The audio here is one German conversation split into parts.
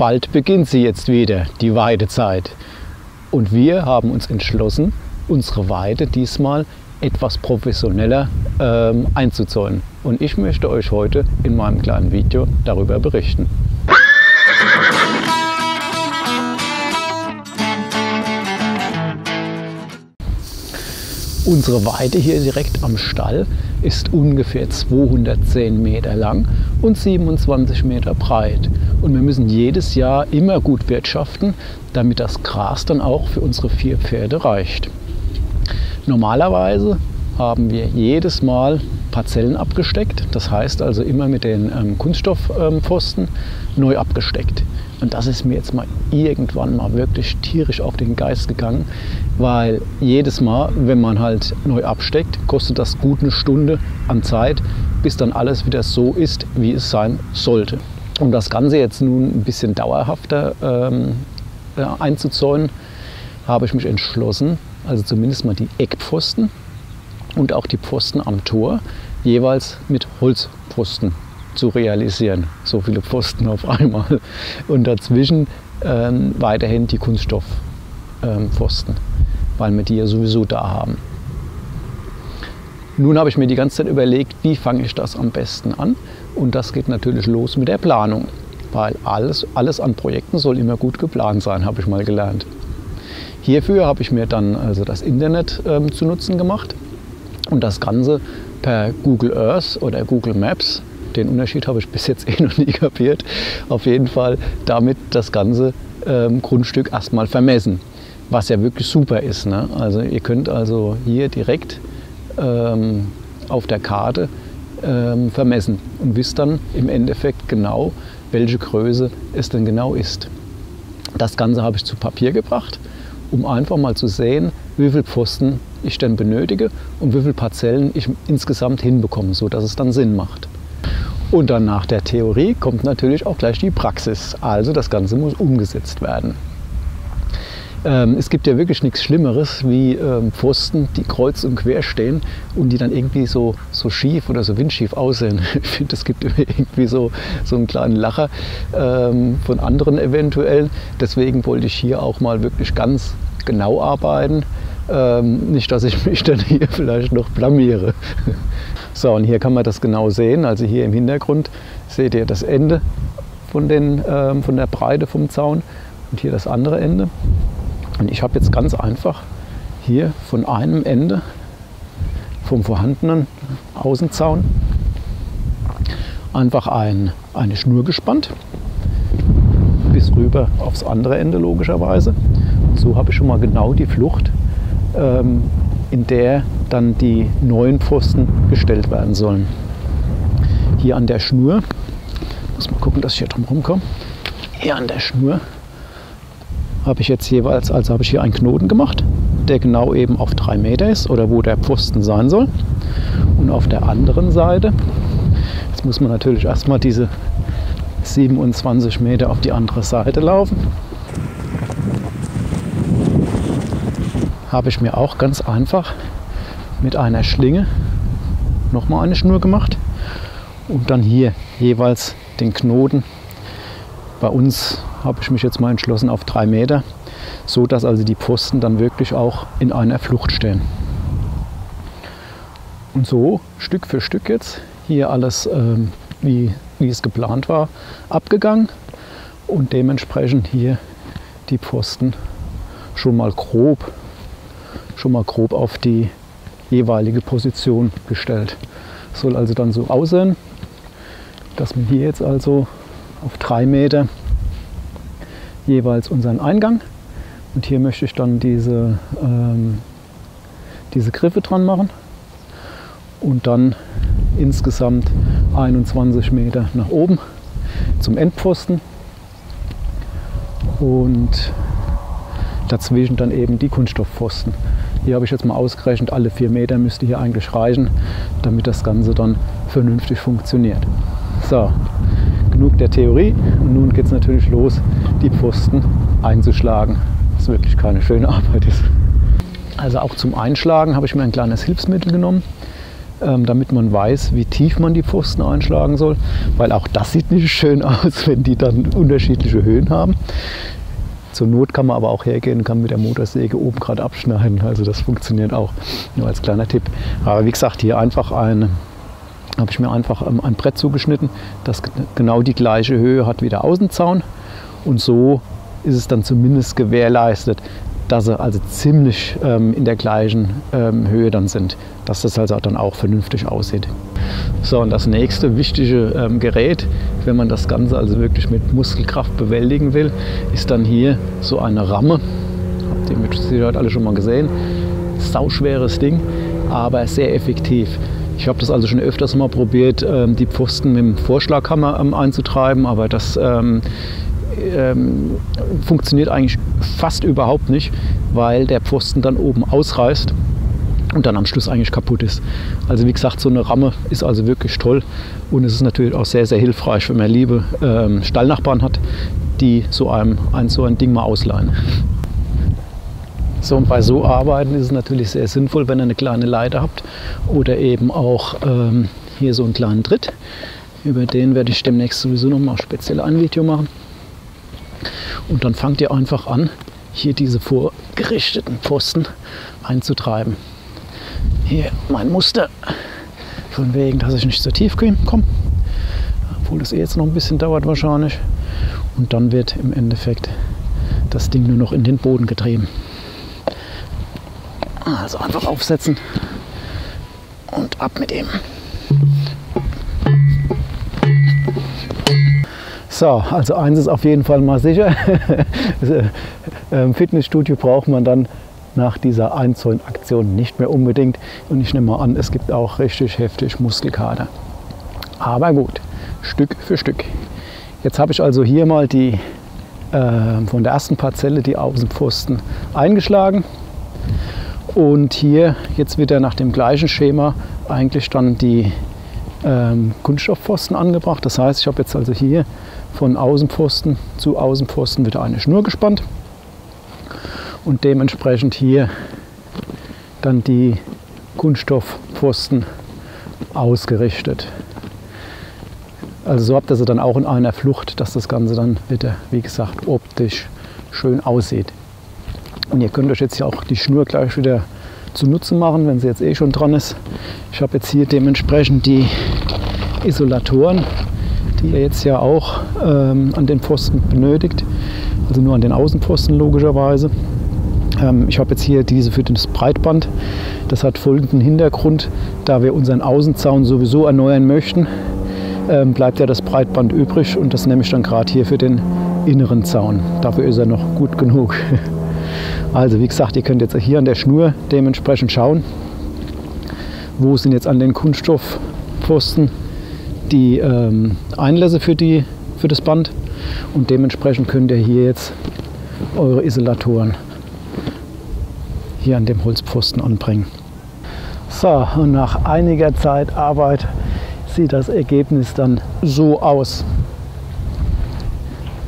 Bald beginnt sie jetzt wieder, die Weidezeit. Und wir haben uns entschlossen, unsere Weide diesmal etwas professioneller einzuzäunen. Und ich möchte euch heute in meinem kleinen Video darüber berichten. Unsere Weide hier direkt am Stall ist ungefähr 210 Meter lang und 27 Meter breit. Und wir müssen jedes Jahr immer gut wirtschaften, damit das Gras dann auch für unsere 4 Pferde reicht. Normalerweise haben wir jedes Mal Parzellen abgesteckt, das heißt also immer mit den Kunststoffpfosten neu abgesteckt. Und das ist mir jetzt mal irgendwann mal wirklich tierisch auf den Geist gegangen, weil jedes Mal, wenn man halt neu absteckt, kostet das gut eine Stunde an Zeit, bis dann alles wieder so ist, wie es sein sollte. Um das Ganze jetzt nun ein bisschen dauerhafter einzuzäunen, habe ich mich entschlossen, also zumindest mal die Eckpfosten und auch die Pfosten am Tor jeweils mit Holzpfosten zu realisieren. So viele Pfosten auf einmal und dazwischen weiterhin die Kunststoffpfosten, weil wir die ja sowieso da haben. Nun habe ich mir die ganze Zeit überlegt, wie fange ich das am besten an, und das geht natürlich los mit der Planung, weil alles an Projekten soll immer gut geplant sein, habe ich mal gelernt. Hierfür habe ich mir dann also das Internet zu Nutzen gemacht und das Ganze per Google Earth oder Google Maps, den Unterschied habe ich bis jetzt eh noch nie kapiert, auf jeden Fall damit das ganze Grundstück erstmal vermessen, was ja wirklich super ist, ne? Also ihr könnt also hier direkt auf der Karte vermessen und wisst dann im Endeffekt genau, welche Größe es denn genau ist. Das Ganze habe ich zu Papier gebracht, um einfach mal zu sehen, wie viele Pfosten ich denn benötige und wie viele Parzellen ich insgesamt hinbekomme, sodass es dann Sinn macht. Und dann nach der Theorie kommt natürlich auch gleich die Praxis, also das Ganze muss umgesetzt werden. Es gibt ja wirklich nichts Schlimmeres wie Pfosten, die kreuz und quer stehen und die dann irgendwie so schief oder so windschief aussehen. Ich finde, es gibt irgendwie so einen kleinen Lacher von anderen eventuell. Deswegen wollte ich hier auch mal wirklich ganz genau arbeiten. Nicht, dass ich mich dann hier vielleicht noch blamiere. So, und hier kann man das genau sehen. Also hier im Hintergrund seht ihr das Ende von der Breite vom Zaun und hier das andere Ende. Und ich habe jetzt ganz einfach hier von einem Ende vom vorhandenen Außenzaun einfach eine Schnur gespannt, bis rüber aufs andere Ende logischerweise. Und so habe ich schon mal genau die Flucht, in der dann die neuen Pfosten gestellt werden sollen. Hier an der Schnur, muss mal gucken, dass ich hier drum rumkomme, hier an der Schnur habe ich jetzt jeweils, also habe ich hier einen Knoten gemacht, der genau eben auf 3 Meter ist oder wo der Pfosten sein soll. Und auf der anderen Seite, jetzt muss man natürlich erstmal diese 27 Meter auf die andere Seite laufen, habe ich mir auch ganz einfach mit einer Schlinge nochmal eine Schnur gemacht und dann hier jeweils den Knoten. Bei uns habe ich mich jetzt mal entschlossen auf 3 Meter, so dass also die Pfosten dann wirklich auch in einer Flucht stehen. Und so Stück für Stück jetzt hier alles, wie es geplant war, abgegangen und dementsprechend hier die Pfosten schon mal grob auf die jeweilige Position gestellt. Das soll also dann so aussehen, dass wir hier jetzt also auf 3 Meter jeweils unseren Eingang, und hier möchte ich dann diese Griffe dran machen und dann insgesamt 21 Meter nach oben zum Endpfosten und dazwischen dann eben die Kunststoffpfosten. Hier habe ich jetzt mal ausgerechnet, alle 4 Meter müsste hier eigentlich reichen, damit das Ganze dann vernünftig funktioniert. So, genug der Theorie, und nun geht es natürlich los, die Pfosten einzuschlagen, was wirklich keine schöne Arbeit ist. Also auch zum Einschlagen habe ich mir ein kleines Hilfsmittel genommen. damit man weiß, wie tief man die Pfosten einschlagen soll, weil auch das sieht nicht schön aus, wenn die dann unterschiedliche Höhen haben. Zur Not kann man aber auch hergehen, kann mit der Motorsäge oben gerade abschneiden, also das funktioniert auch, nur als kleiner Tipp. Aber wie gesagt, hier einfach habe ich mir einfach ein Brett zugeschnitten, das genau die gleiche Höhe hat wie der Außenzaun, und so ist es dann zumindest gewährleistet, dass sie also ziemlich in der gleichen Höhe dann sind, dass das also dann auch vernünftig aussieht. So, und das nächste wichtige Gerät, wenn man das Ganze also wirklich mit Muskelkraft bewältigen will, ist dann hier so eine Ramme. Habt ihr mit Sicherheit alle schon mal gesehen. Sauschweres Ding, aber sehr effektiv. Ich habe das also schon öfters mal probiert, die Pfosten mit dem Vorschlaghammer einzutreiben, aber das funktioniert eigentlich fast überhaupt nicht, weil der Pfosten dann oben ausreißt und dann am Schluss eigentlich kaputt ist. Also wie gesagt, so eine Ramme ist also wirklich toll, und es ist natürlich auch sehr, sehr hilfreich, wenn man liebe Stallnachbarn hat, die so ein Ding mal ausleihen. So, und bei so Arbeiten ist es natürlich sehr sinnvoll, wenn ihr eine kleine Leiter habt oder eben auch hier so einen kleinen Tritt. Über den werde ich demnächst sowieso nochmal speziell ein Video machen. Und dann fangt ihr einfach an, hier diese vorgerichteten Pfosten einzutreiben. Hier mein Muster, von wegen, dass ich nicht zu tief komme, obwohl das jetzt noch ein bisschen dauert wahrscheinlich. Und dann wird im Endeffekt das Ding nur noch in den Boden getrieben. Also einfach aufsetzen und ab mit ihm. So, also eins ist auf jeden Fall mal sicher, Fitnessstudio braucht man dann nach dieser Einzäunaktion nicht mehr unbedingt, und ich nehme mal an, es gibt auch richtig heftig Muskelkater. Aber gut, Stück für Stück. Jetzt habe ich also hier mal die von der ersten Parzelle die Außenpfosten eingeschlagen und hier jetzt wieder nach dem gleichen Schema eigentlich dann die Kunststoffpfosten angebracht. Das heißt, ich habe jetzt also hier von Außenpfosten zu Außenpfosten wieder eine Schnur gespannt und dementsprechend hier dann die Kunststoffpfosten ausgerichtet. Also so habt ihr sie dann auch in einer Flucht, dass das Ganze dann wieder, wie gesagt, optisch schön aussieht. Und ihr könnt euch jetzt hier auch die Schnur gleich wieder zunutze machen, wenn sie jetzt eh schon dran ist. Ich habe jetzt hier dementsprechend die Isolatoren, die ihr jetzt ja auch an den Pfosten benötigt, also nur an den Außenpfosten logischerweise. Ich habe jetzt hier diese für das Breitband. Das hat folgenden Hintergrund: Da wir unseren Außenzaun sowieso erneuern möchten, bleibt ja das Breitband übrig, und das nehme ich dann gerade hier für den inneren Zaun. Dafür ist er noch gut genug. Also wie gesagt, ihr könnt jetzt hier an der Schnur dementsprechend schauen, wo sind jetzt an den Kunststoffpfosten die Einlässe für das Band, und dementsprechend könnt ihr hier jetzt eure Isolatoren hier an dem Holzpfosten anbringen. So, und nach einiger Zeit Arbeit sieht das Ergebnis dann so aus.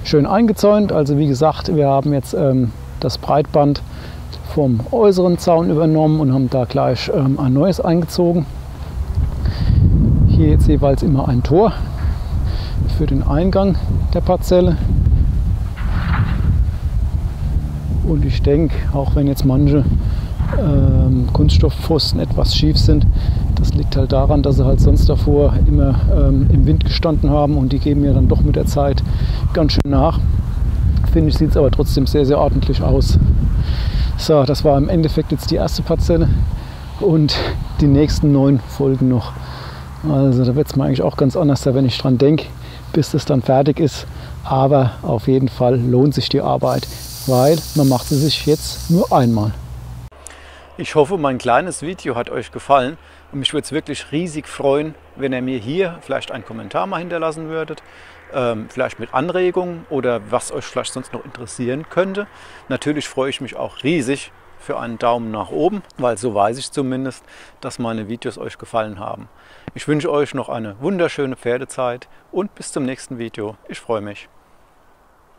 Schön eingezäunt, also wie gesagt, wir haben jetzt das Breitband vom äußeren Zaun übernommen und haben da gleich ein neues eingezogen. Hier jetzt jeweils immer ein Tor für den Eingang der Parzelle. Und ich denke, auch wenn jetzt manche Kunststoffpfosten etwas schief sind, das liegt halt daran, dass sie halt sonst davor immer im Wind gestanden haben, und die geben ja dann doch mit der Zeit ganz schön nach. Finde ich, sieht es aber trotzdem sehr, sehr ordentlich aus. So, das war im Endeffekt jetzt die erste Parzelle und die nächsten 9 folgen noch. Also da wird es mir eigentlich auch ganz anders, wenn ich dran denke, bis das dann fertig ist. Aber auf jeden Fall lohnt sich die Arbeit, weil man macht sie sich jetzt nur einmal. Ich hoffe, mein kleines Video hat euch gefallen, und mich würde es wirklich riesig freuen, wenn ihr mir hier vielleicht einen Kommentar mal hinterlassen würdet. Vielleicht mit Anregungen oder was euch vielleicht sonst noch interessieren könnte. Natürlich freue ich mich auch riesig für einen Daumen nach oben, weil so weiß ich zumindest, dass meine Videos euch gefallen haben. Ich wünsche euch noch eine wunderschöne Pferdezeit und bis zum nächsten Video. Ich freue mich.